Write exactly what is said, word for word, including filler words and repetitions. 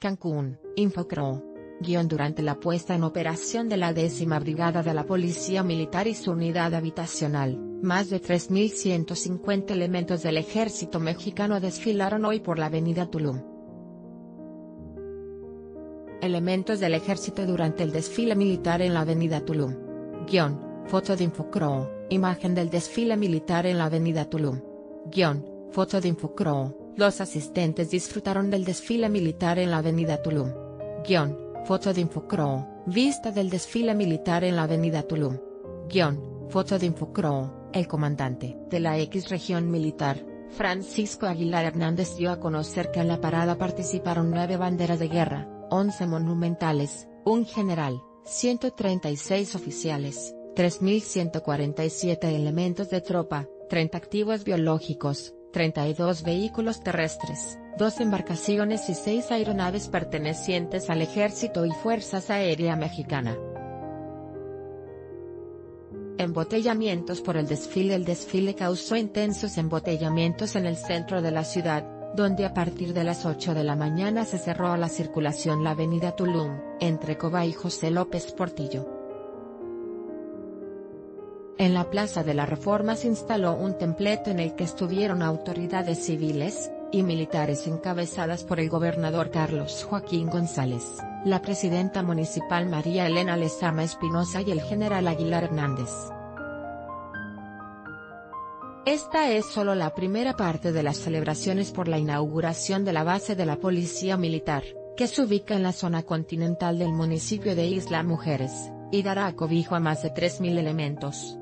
Cancún, InfoQroo. Guión durante la puesta en operación de la décima Brigada de la Policía Militar y su unidad habitacional, más de tres mil ciento cincuenta elementos del Ejército Mexicano desfilaron hoy por la Avenida Tulum. Elementos del Ejército durante el desfile militar en la Avenida Tulum. Guión, foto de InfoQroo, imagen del desfile militar en la Avenida Tulum. Guión, foto de InfoQroo, los asistentes disfrutaron del desfile militar en la Avenida Tulum. Guión, foto de InfoQroo, vista del desfile militar en la Avenida Tulum. Guión, foto de InfoQroo, el comandante de la equis Región Militar, Francisco Aguilar Hernández, dio a conocer que en la parada participaron nueve banderas de guerra, once monumentales, un general, ciento treinta y seis oficiales, tres mil ciento cuarenta y siete elementos de tropa, treinta activos biológicos, treinta y dos vehículos terrestres, dos embarcaciones y seis aeronaves pertenecientes al Ejército y Fuerzas Aérea Mexicana. Embotellamientos por el desfile. El desfile causó intensos embotellamientos en el centro de la ciudad, donde a partir de las ocho de la mañana se cerró a la circulación la Avenida Tulum, entre Coba y José López Portillo. En la Plaza de la Reforma se instaló un templeto en el que estuvieron autoridades civiles y militares encabezadas por el gobernador Carlos Joaquín González, la presidenta municipal María Elena Lezama Espinosa y el general Aguilar Hernández. Esta es solo la primera parte de las celebraciones por la inauguración de la base de la Policía Militar, que se ubica en la zona continental del municipio de Isla Mujeres, y dará cobijo a más de tres mil elementos.